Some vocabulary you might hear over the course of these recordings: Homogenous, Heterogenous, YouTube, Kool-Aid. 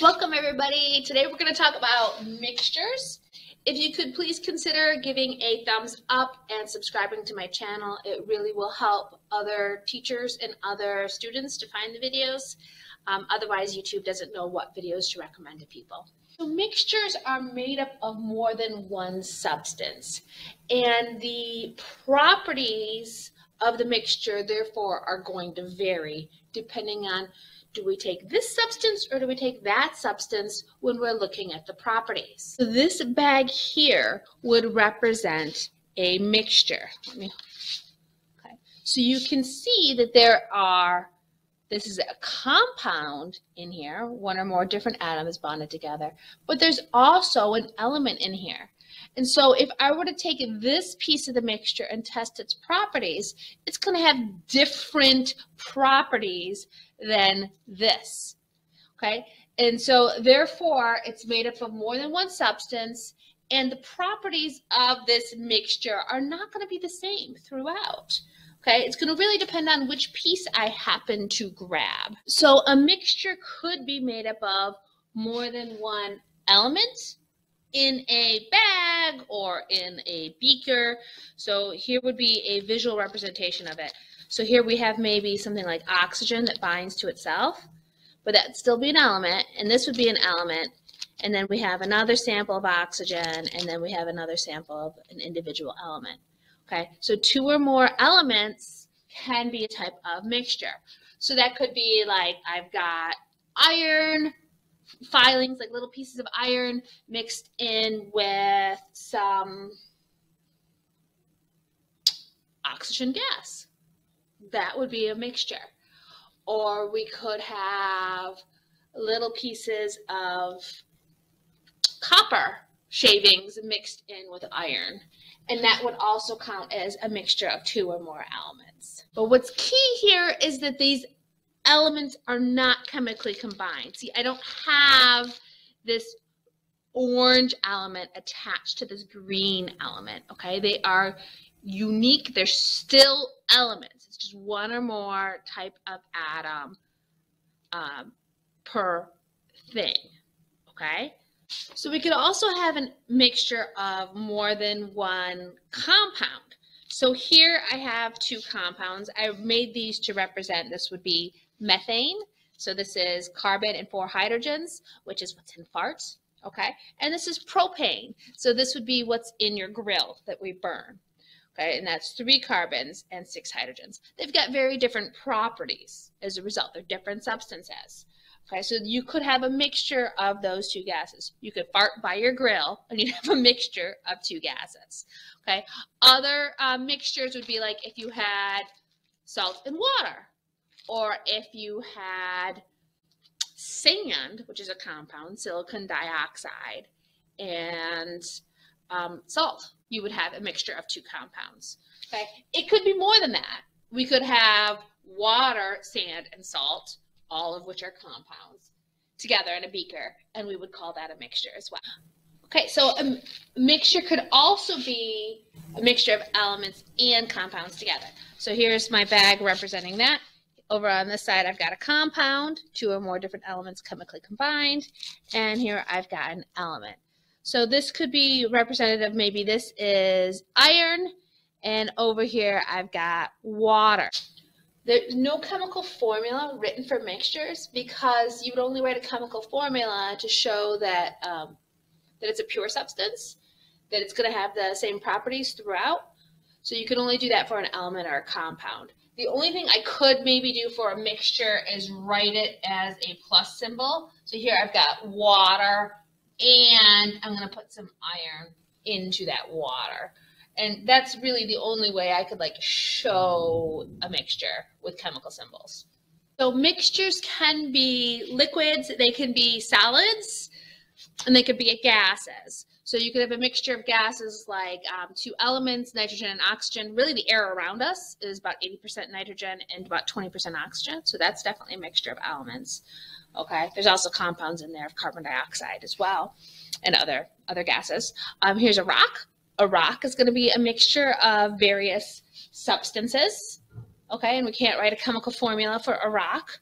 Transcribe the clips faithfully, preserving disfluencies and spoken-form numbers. Welcome everybody. Today we're going to talk about mixtures. If you could please consider giving a thumbs up and subscribing to my channel, it really will help other teachers and other students to find the videos. Um, otherwise, YouTube doesn't know what videos to recommend to people. So mixtures are made up of more than one substance, and the properties of the mixture, therefore, are going to vary depending on do we take this substance or do we take that substance when we're looking at the properties. So this bag here would represent a mixture. Let me, okay. So you can see that there are, this is a compound in here, one or more different atoms bonded together, but there's also an element in here. And so if I were to take this piece of the mixture and test its properties, it's going to have different properties than this, okay? And so therefore, it's made up of more than one substance, and the properties of this mixture are not going to be the same throughout, okay? It's going to really depend on which piece I happen to grab. So a mixture could be made up of more than one element in a bag or in a beaker. So here would be a visual representation of it. So here we have maybe something like oxygen that binds to itself, but that'd still be an element, and this would be an element, and then we have another sample of oxygen, and then we have another sample of an individual element. Okay, so two or more elements can be a type of mixture. So that could be like I've got iron, filings, like little pieces of iron mixed in with some oxygen gas. That would be a mixture. Or we could have little pieces of copper shavings mixed in with iron. And that would also count as a mixture of two or more elements. But what's key here is that these elements are not chemically combined. See, I don't have this orange element attached to this green element, okay? They are unique. They're still elements. It's just one or more type of atom um, per thing, okay? So we could also have a mixture of more than one compound. So here I have two compounds. I made these to represent, this would be methane. So this is carbon and four hydrogens, which is what's in farts, okay? And this is propane. So this would be what's in your grill that we burn, okay? And that's three carbons and six hydrogens. They've got very different properties as a result. They're different substances, okay? So you could have a mixture of those two gases. You could fart by your grill and you'd have a mixture of two gases, okay? Other uh, mixtures would be like if you had salt and water, or if you had sand, which is a compound, silicon dioxide, and um, salt, you would have a mixture of two compounds. Okay? It could be more than that. We could have water, sand, and salt, all of which are compounds, together in a beaker, and we would call that a mixture as well. Okay, so a mixture could also be a mixture of elements and compounds together. So here's my bag representing that. Over on this side, I've got a compound, two or more different elements chemically combined, and here I've got an element. So this could be representative, maybe this is iron, and over here I've got water. There's no chemical formula written for mixtures because you would only write a chemical formula to show that, um, that it's a pure substance, that it's going to have the same properties throughout. So you can only do that for an element or a compound. The only thing I could maybe do for a mixture is write it as a plus symbol. So here I've got water, and I'm going to put some iron into that water. And that's really the only way I could like show a mixture with chemical symbols. So mixtures can be liquids, they can be solids, and they could be gases. So you could have a mixture of gases like um, two elements, nitrogen and oxygen. Really the air around us is about eighty percent nitrogen and about twenty percent oxygen. So that's definitely a mixture of elements. Okay, there's also compounds in there of carbon dioxide as well and other, other gases. Um, here's a rock. A rock is going to be a mixture of various substances. Okay, and we can't write a chemical formula for a rock.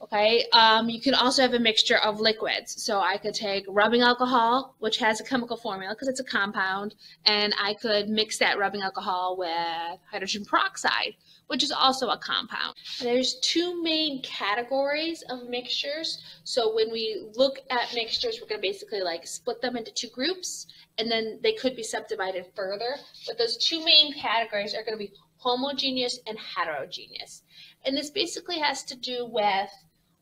Okay, um, you can also have a mixture of liquids. So I could take rubbing alcohol, which has a chemical formula because it's a compound, and I could mix that rubbing alcohol with hydrogen peroxide, which is also a compound. There's two main categories of mixtures. So when we look at mixtures, we're gonna basically like split them into two groups, and then they could be subdivided further. But those two main categories are gonna be homogeneous and heterogeneous. And this basically has to do with,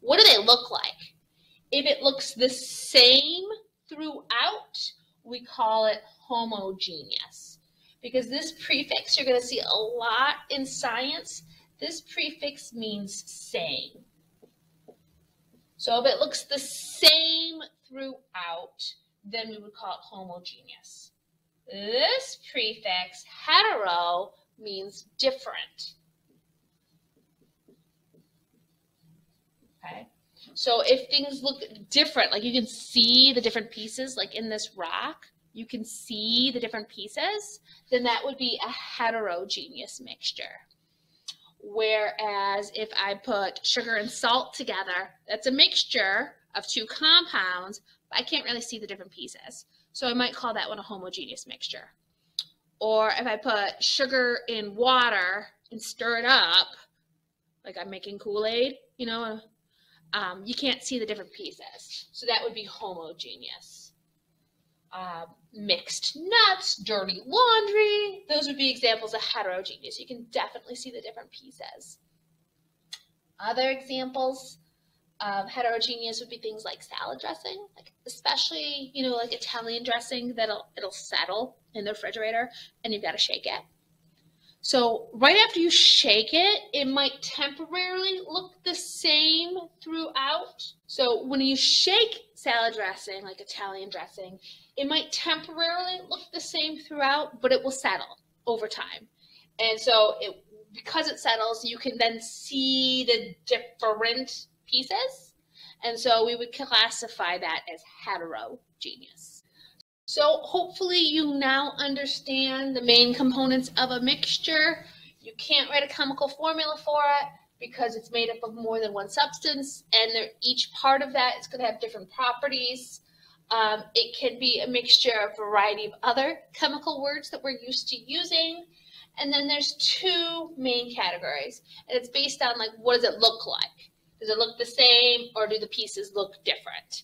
what do they look like? If it looks the same throughout, we call it homogeneous. Because this prefix, you're going to see a lot in science, this prefix means same. So if it looks the same throughout, then we would call it homogeneous. This prefix, hetero, means different. Okay? So if things look different, like you can see the different pieces, like in this rock, you can see the different pieces, then that would be a heterogeneous mixture. Whereas if I put sugar and salt together, that's a mixture of two compounds, but I can't really see the different pieces. So I might call that one a homogeneous mixture. Or if I put sugar in water and stir it up, like I'm making Kool-Aid, you know, um, you can't see the different pieces. So that would be homogeneous. Uh, mixed nuts, dirty laundry, those would be examples of heterogeneous. You can definitely see the different pieces. Other examples of heterogeneous would be things like salad dressing, like especially, you know, like Italian dressing that'll it'll settle in the refrigerator and you've got to shake it. So right after you shake it, it might temporarily look the same throughout. So when you shake salad dressing, like Italian dressing, it might temporarily look the same throughout, but it will settle over time. And so it, because it settles, you can then see the different pieces. And so we would classify that as heterogeneous. So hopefully you now understand the main components of a mixture. You can't write a chemical formula for it because it's made up of more than one substance, and each part of that is going to have different properties. Um, it can be a mixture of a variety of other chemical words that we're used to using. And then there's two main categories, and it's based on like, what does it look like? Does it look the same, or do the pieces look different?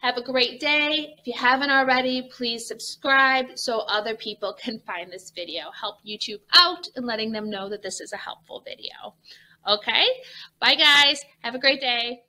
Have a great day. If you haven't already, please subscribe so other people can find this video. Help YouTube out and letting them know that this is a helpful video. Okay? Bye, guys. Have a great day.